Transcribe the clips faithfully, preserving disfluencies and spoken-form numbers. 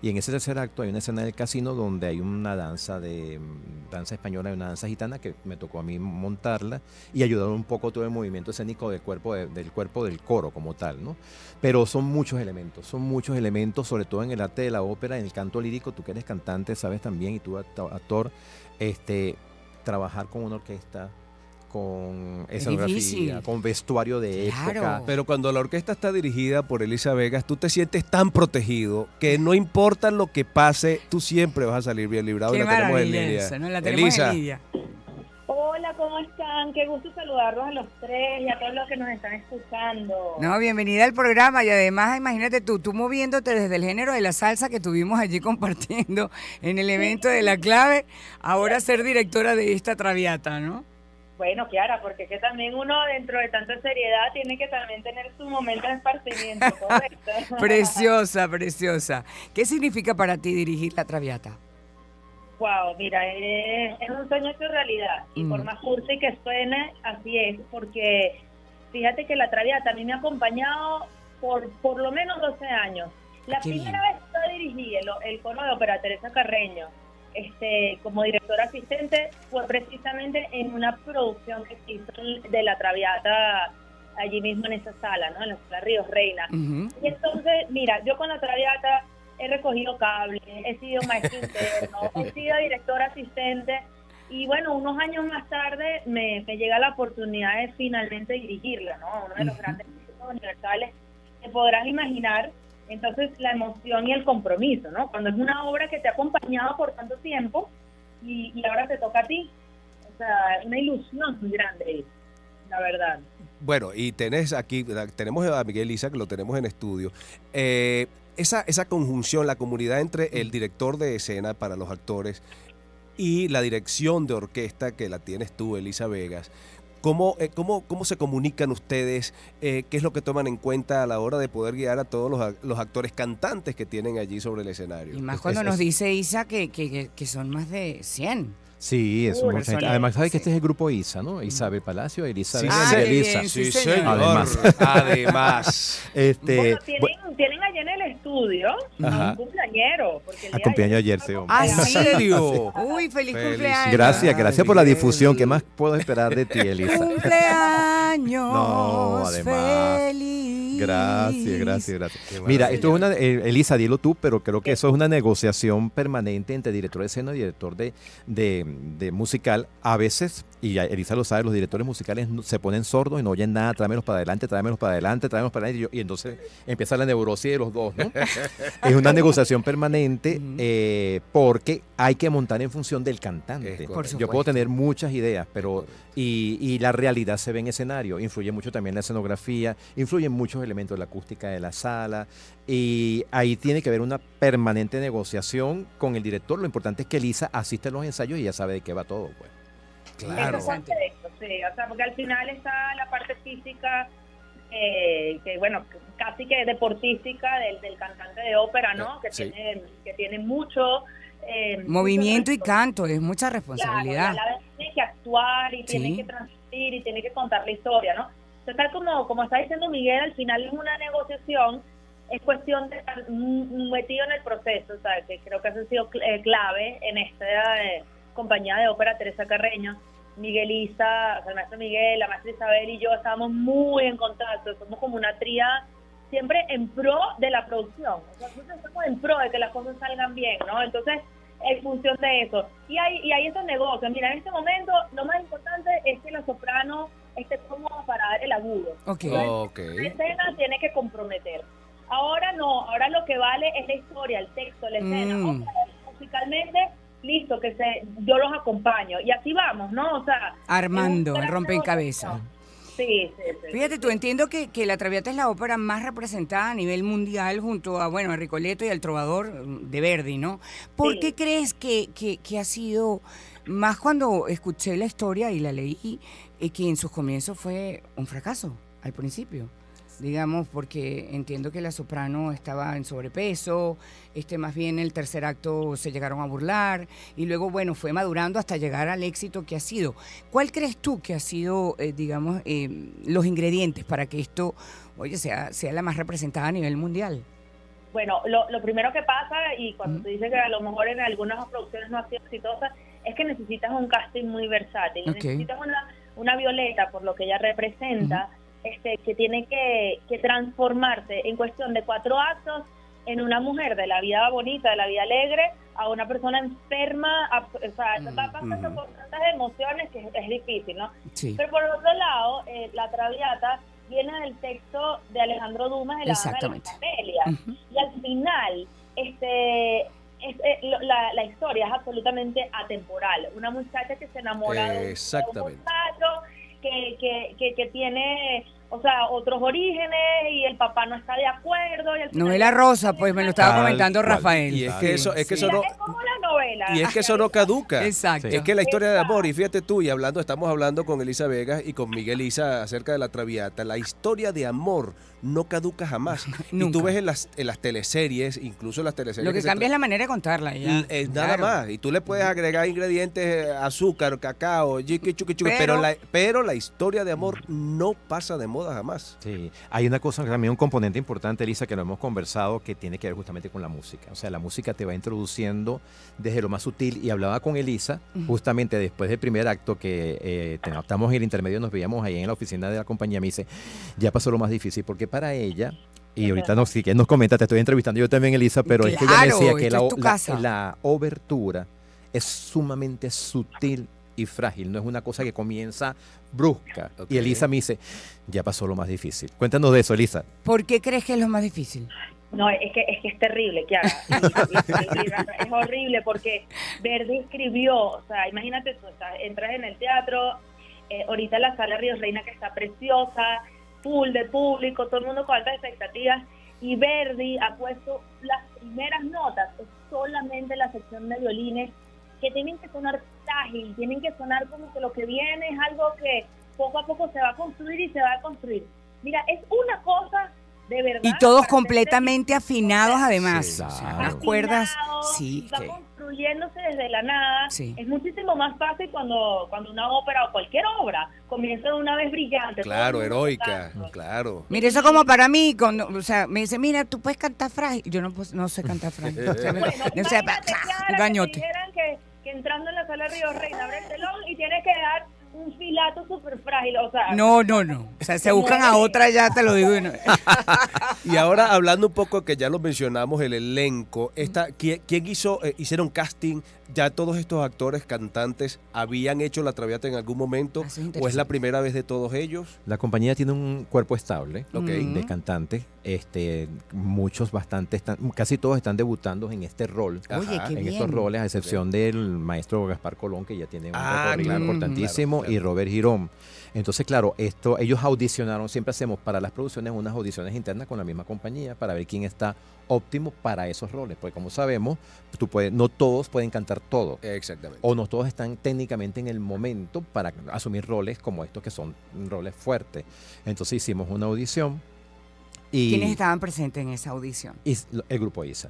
Y en ese tercer acto hay una escena del casino donde hay una danza de danza española y una danza gitana que me tocó a mí montarla y ayudar un poco todo el movimiento escénico del cuerpo, de, del cuerpo del coro como tal, ¿no? Pero son muchos elementos, son muchos elementos, sobre todo en el arte de la ópera, en el canto lírico. Tú que eres cantante, sabes también, y tú actor, este, trabajar con una orquesta, con escenografía, con vestuario de claro. época. Pero cuando la orquesta está dirigida por Elisa Vegas, tú te sientes tan protegido que no importa lo que pase, tú siempre vas a salir bien librado. Qué la tenemos en línea. ¿No? La tenemos Elisa. En línea. Hola, ¿cómo están? Qué gusto saludarlos a los tres y a todos los que nos están escuchando. No, bienvenida al programa. Y además, imagínate tú, tú moviéndote desde el género de la salsa que tuvimos allí compartiendo en el evento de La Clave, ahora ser directora de esta Traviata, ¿no? Bueno, Kiara, porque que también uno dentro de tanta seriedad tiene que también tener su momento de esparcimiento, ¿correcto? Preciosa, preciosa. ¿Qué significa para ti dirigir La Traviata? Wow, mira, es, es un sueño hecho realidad. Y mm. por más cursi que suene, así es. Porque fíjate que La Traviata a mí me ha acompañado por por lo menos doce años. La Qué primera bien. vez que yo dirigí el, el coro de ópera Teresa Carreño, Este, como directora asistente, fue precisamente en una producción que se hizo de La Traviata allí mismo en esa sala, ¿no? En la Sala Ríos Reina. Uh-huh. Y entonces, mira, yo con La Traviata he recogido cables, he sido maestro interno, he sido directora asistente, y bueno, unos años más tarde me, me llega la oportunidad de finalmente dirigirla, ¿no? Uno de los uh-huh. grandes proyectos universales que podrás imaginar. Entonces, la emoción y el compromiso, ¿no? Cuando es una obra que te ha acompañado por tanto tiempo y, y ahora te toca a ti. O sea, una ilusión muy grande, la verdad. Bueno, y tenés aquí, tenemos a Miguel Issa, que lo tenemos en estudio. Eh, esa, esa conjunción, la comunidad entre el director de escena para los actores y la dirección de orquesta que la tienes tú, Elisa Vegas. ¿Cómo, eh, cómo, ¿Cómo se comunican ustedes? Eh, ¿Qué es lo que toman en cuenta a la hora de poder guiar a todos los, los actores cantantes que tienen allí sobre el escenario? Y más cuando es, nos es, dice Isa que, que, que son más de cien. Sí, es un personaje. Además, sabes sí. que este es el grupo Isa, ¿no? Isabel Palacio, Elisa. Sí, ah, Elisa. Bien, sí, sí, señor. Además. Además. Este, bueno, ¿tienen, bueno. tienen allá en el estudio Ajá. un cumpleañero. Porque el a cumpleaños ayer, sí, hombre. ¿Ah, sí? ¿En serio? Uy, feliz, feliz cumpleaños. Gracias, gracias por la difusión. ¿Qué más puedo esperar de ti, Elisa? Cumpleaños. No, además. Feliz. Gracias, gracias, gracias. Mira, esto es una, eh, Elisa, dilo tú, pero creo que eso es una negociación permanente entre director de escena y director de, de de musical. A veces, y Elisa lo sabe, los directores musicales se ponen sordos y no oyen nada, tráemelos para adelante, tráemelos para adelante, tráemelos para adelante, y, yo, y entonces empieza la neurosis de los dos, ¿no? Es una negociación permanente eh, porque hay que montar en función del cantante. Yo puedo tener muchas ideas, pero y, y la realidad se ve en escenario, influye mucho también la escenografía, influyen muchos elementos de la acústica de la sala, y ahí tiene que haber una permanente negociación con el director. Lo importante es que Elisa asiste a los ensayos y ya sabe de qué va todo, pues. Claro. Eso es de esto, sí. O sea, porque al final está la parte física, eh, que bueno, casi que deportística del, del cantante de ópera, ¿no? Que sí. tiene, que tiene mucho eh, movimiento mucho y canto, es mucha responsabilidad. Claro, a la vez tiene que actuar y sí. tiene que transmitir y tiene que contar la historia, ¿no? Entonces, tal como, como está diciendo Miguel, al final es una negociación, es cuestión de estar metido en el proceso, ¿sabes? Que creo que eso ha sido clave en esta eh, compañía de ópera Teresa Carreño. Miguel Issa, el maestro Miguel, la maestra Isabel y yo estábamos muy en contacto, somos como una tríada siempre en pro de la producción, o sea, nosotros estamos en pro de que las cosas salgan bien, ¿no? Entonces, en función de eso. Y hay, y hay esos negocios. Mira, en este momento lo más importante es que la soprano esté cómoda para dar el agudo. Okay. Entonces, okay. La escena tiene que comprometer. Ahora no, ahora lo que vale es la historia, el texto, la escena. Mm. Otra vez, musicalmente, listo, que se, yo los acompaño. Y así vamos, ¿no? O sea, armando, el rompecabezas. Sí, sí, sí. Fíjate tú, entiendo que, que La Traviata es la ópera más representada a nivel mundial junto a, bueno, a Rigoletto y al Trovador de Verdi, ¿no? ¿Por sí. qué crees que, que, que ha sido, más cuando escuché la historia y la leí, eh, que en sus comienzos fue un fracaso al principio? Digamos, porque entiendo que la soprano estaba en sobrepeso, este más bien el tercer acto se llegaron a burlar y luego, bueno, fue madurando hasta llegar al éxito que ha sido. ¿Cuál crees tú que ha sido, eh, digamos, eh, los ingredientes para que esto, oye, sea, sea la más representada a nivel mundial? Bueno, lo, lo primero que pasa, y cuando uh-huh. tú dices que a lo mejor en algunas producciones no ha sido exitosa, es que necesitas un casting muy versátil. Okay. Necesitas una, una Violeta, por lo que ella representa, uh-huh. este, que tiene que, que transformarse en cuestión de cuatro actos en una mujer de la vida bonita, de la vida alegre, a una persona enferma, a, o sea, va pasando uh-huh. por tantas emociones que es, es difícil, ¿no? Sí. Pero por otro lado, eh, La Traviata viene del texto de Alejandro Dumas de La Exactamente. Dama de las Camelias. Uh-huh. Y al final, este, este la, la historia es absolutamente atemporal. Una muchacha que se enamora eh, de un muchacho que, que, que, que tiene... O sea, otros orígenes y el papá no está de acuerdo. Y novela rosa, pues me lo estaba tal, comentando Rafael. Cual. Y es que eso, es que sí. eso no, es como la novela. Y es que eso no caduca. Exacto. Es que la historia Exacto. de amor, y fíjate tú, y hablando, estamos hablando con Elisa Vegas y con Miguel Issa acerca de La Traviata. La historia de amor no caduca jamás. Nunca. Y tú ves en las, en las teleseries, incluso las teleseries. Lo que, que cambia es la manera de contarla. Ya. Es nada claro. más. Y tú le puedes agregar ingredientes, azúcar, cacao, yiqui, chuqui, chuqui, pero, pero, la, pero la historia de amor no pasa de moda. Jamás. Sí, hay una cosa también, un componente importante, Elisa, que lo hemos conversado, que tiene que ver justamente con la música. O sea, la música te va introduciendo desde lo más sutil. Y hablaba con Elisa, uh-huh. justamente después del primer acto, que eh, estamos en el intermedio, nos veíamos ahí en la oficina de la compañía. Me dice, ya pasó lo más difícil, porque para ella, y ahorita nos, si nos comenta, te estoy entrevistando yo también, Elisa, pero claro, es que ella decía que la, la, la obertura es sumamente sutil y frágil, no es una cosa que comienza brusca. Okay. Y Elisa me dice, ya pasó lo más difícil. Cuéntanos de eso, Elisa. ¿Por qué crees que es lo más difícil? No, es que es, que es terrible, Kiara. Es horrible porque Verdi escribió, o sea, imagínate tú, o sea, entras en el teatro, eh, ahorita en la Sala Ríos Reina, que está preciosa, full de público, todo el mundo con altas expectativas, y Verdi ha puesto las primeras notas, es solamente la sección de violines, que tienen que sonar ágil, tienen que sonar como que lo que viene es algo que poco a poco se va a construir y se va a construir. Mira, es una cosa de verdad. Y todos completamente afinados además. Sí, claro. Afinados, las cuerdas sí, va que... construyéndose desde la nada. Sí. Es muchísimo más fácil cuando, cuando una ópera o cualquier obra comienza de una vez brillante. Claro, heroica, tanto. claro. Mira, eso como para mí, cuando, o sea, me dice, mira, tú puedes cantar frágil. Yo no, no sé cantar frágil. o sea, bueno, o sea, un gañote. Que entrando en la Sala Ríos Reina, abre el telón y tienes que dar un filato súper frágil, o sea... No, no, no. O sea, se buscan a otra, ya te lo digo. Y, no. Y ahora, hablando un poco, que ya lo mencionamos, el elenco, esta, ¿quién, quién hizo, eh, hicieron casting? ¿Ya todos estos actores, cantantes, habían hecho La Traviata en algún momento? Es ¿O es la primera vez de todos ellos? La compañía tiene un cuerpo estable okay. de cantantes. Este, muchos, bastante, están, casi todos están debutando en este rol. Oye, ajá, qué en bien. estos roles, a excepción okay. del maestro Gaspar Colón, que ya tiene un ah, recorrido claro, importantísimo, claro, claro. y Robert Girón. Entonces, claro, esto ellos audicionaron, siempre hacemos para las producciones unas audiciones internas con la misma compañía para ver quién está óptimo para esos roles, porque como sabemos, tú puedes, no todos pueden cantar todo. Exactamente. O no todos están técnicamente en el momento para asumir roles como estos que son roles fuertes. Entonces hicimos una audición. Y ¿quiénes estaban presentes en esa audición? Is, el grupo Issa.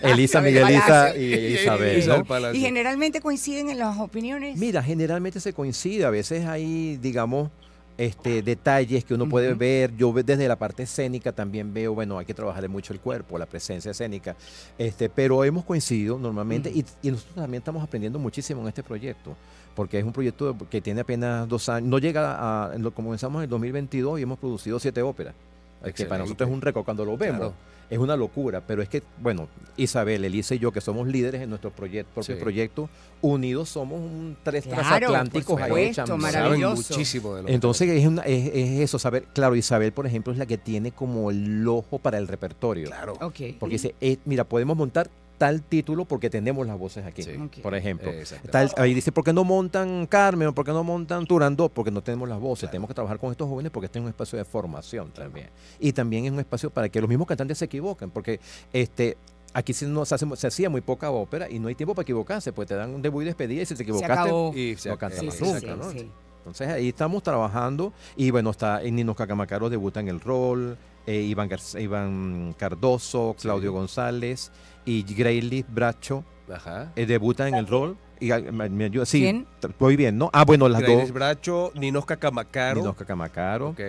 Elisa, Miguel Issa y Isabel, ¿no? Palacio. ¿Y generalmente coinciden en las opiniones? Mira, generalmente se coincide. A veces hay, digamos, este, detalles que uno uh-huh. puede ver. Yo desde la parte escénica también veo, bueno, hay que trabajarle mucho el cuerpo, la presencia escénica. Este, pero hemos coincidido normalmente uh-huh. y, y nosotros también estamos aprendiendo muchísimo en este proyecto, porque es un proyecto que tiene apenas dos años. No llega a... Lo comenzamos en el dos mil veintidós y hemos producido siete óperas. Excelente. Que para nosotros es un récord, cuando lo vemos claro. es una locura, pero es que, bueno, Isabel, Elisa y yo, que somos líderes en nuestro proyecto, propio sí. proyecto, unidos somos un tres claro, transatlánticos ahí, maravilloso. Muchísimo de Entonces es, una, es, es eso, saber, claro, Isabel, por ejemplo, es la que tiene como el ojo para el repertorio. Claro. Okay. Porque dice, eh, mira, podemos montar tal título porque tenemos las voces aquí, sí. okay. por ejemplo. Tal, ahí dice, ¿por qué no montan Carmen? ¿Por qué no montan Turandot? Porque no tenemos las voces. Claro. Tenemos que trabajar con estos jóvenes porque este es un espacio de formación claro. también. Y también es un espacio para que los mismos cantantes se equivoquen, porque este... Aquí se, nos hace, se hacía muy poca ópera y no hay tiempo para equivocarse, pues te dan un debut y despedida y si te equivocaste y no cantas más nunca, ¿no? Sí. Entonces ahí estamos trabajando y bueno, está Ninoska Camacaro debuta en el rol, eh, Iván, Gar Iván Cardoso, Claudio sí. González y Greilys Bracho Ajá. Eh, debuta en el rol. Y me, me ayuda. Sí, ¿quién? Muy bien, ¿no? Ah, bueno, las Greilys dos. Bracho, Ninoska Camacaro. Ninoska Camacaro. Ok.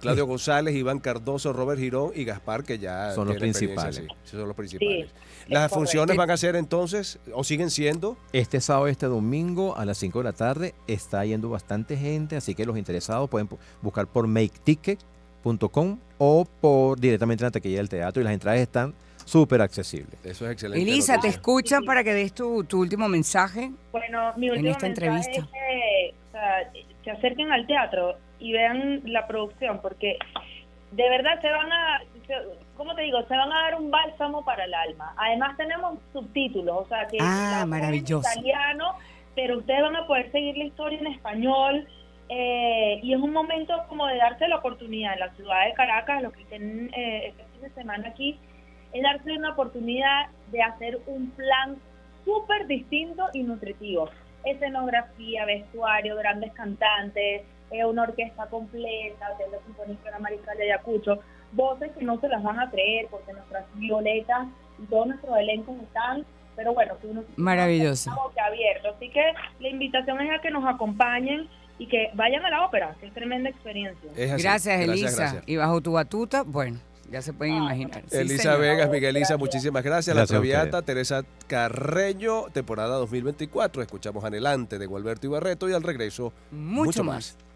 Claudio González, Iván Cardoso, Robert Girón y Gaspar, que ya son los principales. Sí, son los principales. Sí, ¿las funciones correcto. van a ser entonces o siguen siendo? Este sábado, este domingo a las cinco de la tarde está yendo bastante gente, así que los interesados pueden buscar por make ticket punto com o por directamente en la taquilla del teatro, y las entradas están súper accesibles. Eso es excelente. Elisa, noticia. Te escuchan para que des tu, tu último mensaje. Bueno, mi último en esta mensaje entrevista. Es que, o sea, se acerquen al teatro y vean la producción, porque de verdad se van a, se, ¿cómo te digo? Se van a dar un bálsamo para el alma. Además tenemos subtítulos, o sea que ah, maravilloso. En italiano, pero ustedes van a poder seguir la historia en español, eh, y es un momento como de darse la oportunidad en la ciudad de Caracas, los que estén eh, este fin de semana aquí, es darse una oportunidad de hacer un plan súper distinto y nutritivo. Escenografía, vestuario, grandes cantantes, eh, una orquesta completa, Orquesta Sinfónica La Mariscal de Ayacucho, voces que no se las van a creer porque nuestras violetas y todos nuestros elencos están, pero bueno, que uno maravilloso, boca abierta. Así que la invitación es a que nos acompañen y que vayan a la ópera, que es tremenda experiencia. Es así. Gracias, Elisa. Gracias, gracias. Y bajo tu batuta, bueno. Ya se pueden imaginar. Sí, Elisa Vegas, Miguel Issa, muchísimas gracias. La Traviata, Teresa Carreño, temporada dos mil veinticuatro. Escuchamos Anhelante de Gualberto Ibarreto y al regreso mucho, mucho más. más.